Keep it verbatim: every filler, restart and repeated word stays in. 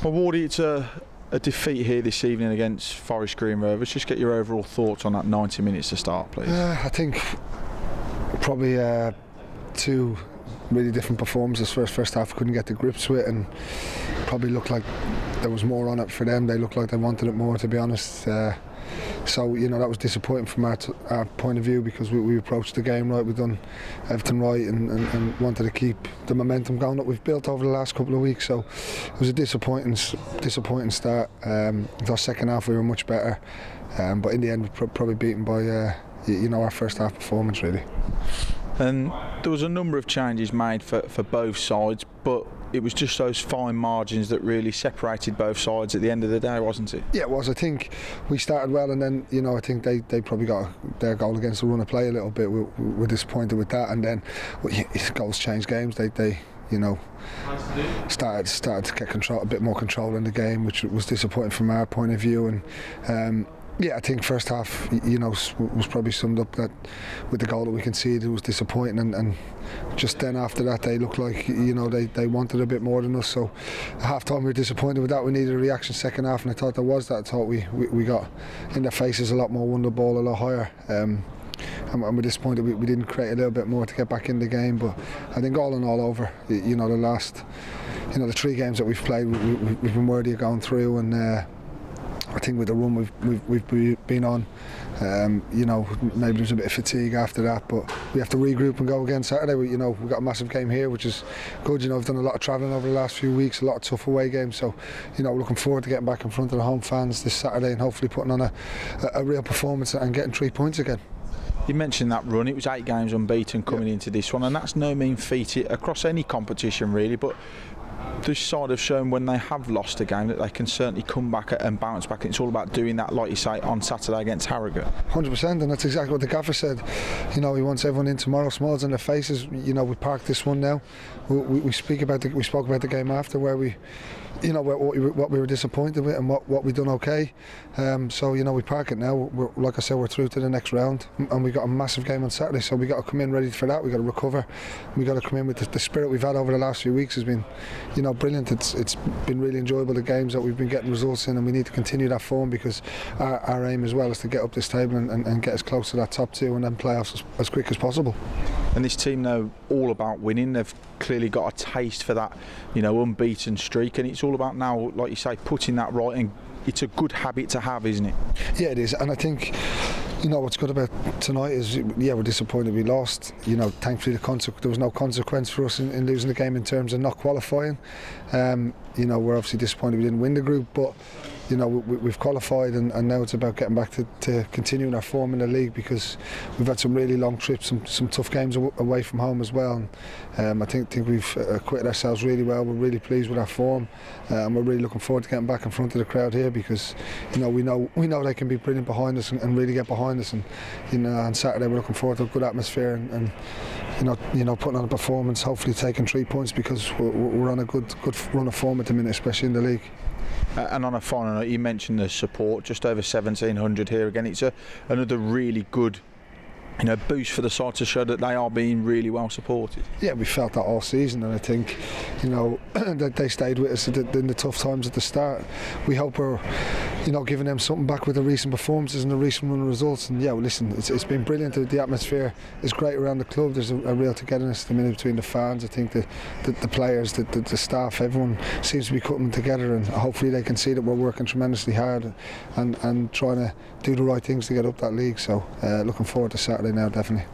Well, Wardy, it's a, a defeat here this evening against Forest Green Rovers. Just get your overall thoughts on that ninety minutes to start, please. Uh, I think probably uh, two really different performances. First, first half, couldn't get the grips with it, and probably looked like there was more on it for them. They looked like they wanted it more, to be honest. Uh, So, you know, that was disappointing from our, t our point of view, because we, we approached the game right, we've done everything right, and, and, and wanted to keep the momentum going that we've built over the last couple of weeks. So it was a disappointing disappointing start. Um, the second half we were much better, um, but in the end we were pr probably beaten by, uh, you know, our first half performance, really. And there was a number of changes made for, for both sides, but it was just those fine margins that really separated both sides at the end of the day, wasn't it? Yeah, it was. I think we started well, and then, you know, I think they, they probably got their goal against the run of play a little bit. We were disappointed with that, and then well, yeah, goals change games. They, they you know, started started to get control, a bit more control in the game, which was disappointing from our point of view. And um, yeah, I think first half, you know, was probably summed up that with the goal that we conceded, it was disappointing, and, and just then after that they looked like, you know, they, they wanted a bit more than us. So half time we were disappointed with that. We needed a reaction second half, and I thought there was that. I thought we, we, we got in their faces a lot more, won the ball a lot higher. Um, and we're disappointed we, we didn't create a little bit more to get back in the game. But I think all in all over, you know, the last, you know, the three games that we've played, we, we, we've been worthy of going through, and uh, I think with the run we've, we've, we've been on, um, you know, maybe there's a bit of fatigue after that, but we have to regroup and go again Saturday. We, you know, we've got a massive game here, which is good. You know, I've done a lot of travelling over the last few weeks, a lot of tough away games, so, you know, looking forward to getting back in front of the home fans this Saturday and hopefully putting on a, a, a real performance and getting three points again. You mentioned that run, it was eight games unbeaten coming yep. into this one, and that's no mean feat across any competition, really, but this side have shown when they have lost a game that they can certainly come back and bounce back. It's all about doing that, like you say, on Saturday against Harrogate. one hundred percent, and that's exactly what the gaffer said. You know, he wants everyone in tomorrow, smiles on their faces. You know, we parked this one now. We, we, we speak about the, we spoke about the game after, where we, you know, what we, what we were disappointed with and what, what we done okay. Um, so, you know, we park it now. We're, like I said, we're through to the next round, and we got a massive game on Saturday. So we got to come in ready for that. We got to recover. We got to come in with the, the spirit we've had over the last few weeks has been, you know, brilliant. It's it's been really enjoyable, the games that we've been getting results in, and we need to continue that form, because our, our aim as well is to get up this table and, and, and get as close to that top two and then playoffs as, as quick as possible. And this team know all about winning. They've clearly got a taste for that, you know, unbeaten streak, and it's all about now, like you say, putting that right, and it's a good habit to have, isn't it? Yeah, it is, and I think, you know, what's good about tonight is, yeah, we're disappointed we lost. You know, thankfully the there was no consequence for us in, in losing the game in terms of not qualifying. Um, you know, we're obviously disappointed we didn't win the group, but, you know, we, we've qualified, and, and now it's about getting back to, to continuing our form in the league, because we've had some really long trips, some, some tough games away from home as well. And, um, I think, think we've acquitted ourselves really well. We're really pleased with our form, uh, and we're really looking forward to getting back in front of the crowd here, because, you know, we know we know they can be brilliant behind us and, and really get behind us. And, you know, on Saturday we're looking forward to a good atmosphere and, and you know, you know, putting on a performance, hopefully taking three points, because we're, we're on a good good run of form at the minute, especially in the league. Uh, and on a final note, you mentioned the support, just over seventeen hundred here again. It's a, another really good, you know, boost for the side to show that they are being really well supported. Yeah, we felt that all season, and I think, you know, that they stayed with us in the tough times at the start. We hope we're, you know, giving them something back with the recent performances and the recent run results. And yeah, well, listen, it's, it's been brilliant. The atmosphere is great around the club. There's a, a real togetherness at the minute between the fans. I think the, the, the players, the, the, the staff, everyone seems to be cutting together, and hopefully they can see that we're working tremendously hard and, and trying to do the right things to get up that league. So uh, looking forward to Saturday now, definitely.